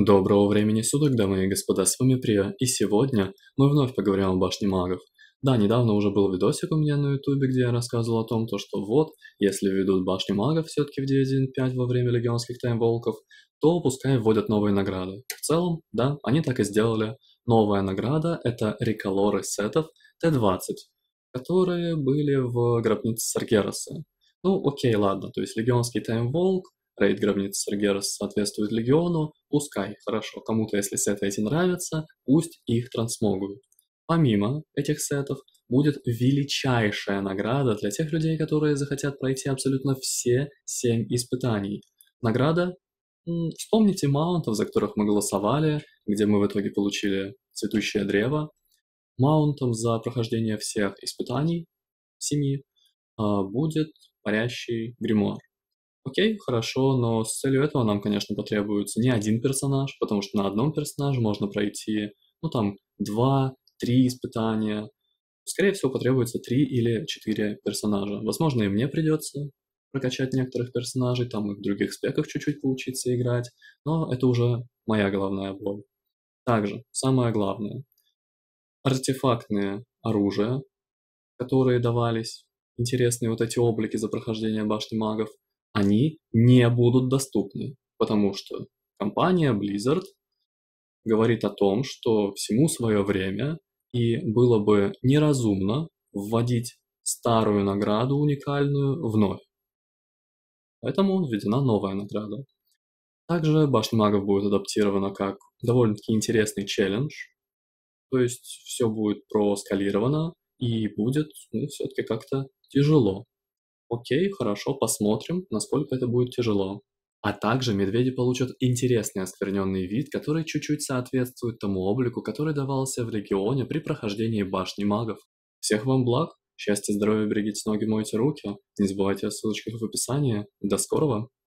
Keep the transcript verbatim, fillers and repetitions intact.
Доброго времени суток, дамы и господа, с вами Прия, и сегодня мы вновь поговорим о башне магов. Да, недавно уже был видосик у меня на ютубе, где я рассказывал о том, то, что вот, если введут башню магов все-таки в девять точка один пять во время легионских таймволков, то пускай вводят новые награды. В целом, да, они так и сделали. Новая награда — это реколоры сетов тэ двадцать, которые были в гробнице Саргераса. Ну, окей, ладно, то есть легионский таймволк, рейд гробницы Саргерас соответствует легиону, пускай, хорошо, кому-то, если сеты эти нравятся, пусть их трансмогуют. Помимо этих сетов будет величайшая награда для тех людей, которые захотят пройти абсолютно все семь испытаний. Награда, вспомните маунтов, за которых мы голосовали, где мы в итоге получили цветущее древо, маунтом за прохождение всех испытаний семьи будет парящий гримуар. Окей, хорошо, но с целью этого нам, конечно, потребуется не один персонаж, потому что на одном персонаже можно пройти, ну там, два, три испытания. Скорее всего, потребуется три или четыре персонажа. Возможно, и мне придется прокачать некоторых персонажей, там и в других спеках чуть-чуть поучиться играть, но это уже моя головная боль. Также, самое главное, артефактные оружия, которые давались, интересные вот эти облики за прохождение башни магов, они не будут доступны, потому что компания Blizzard говорит о том, что всему свое время, и было бы неразумно вводить старую награду уникальную вновь. Поэтому введена новая награда. Также башня магов будет адаптирована как довольно-таки интересный челлендж, то есть все будет проскалировано и будет, ну, все-таки как-то тяжело. Окей, хорошо, посмотрим, насколько это будет тяжело. А также медведи получат интересный оскверненный вид, который чуть-чуть соответствует тому облику, который давался в регионе при прохождении башни магов. Всех вам благ, счастья, здоровья, берегите ноги, мойте руки, не забывайте о ссылочках в описании. До скорого!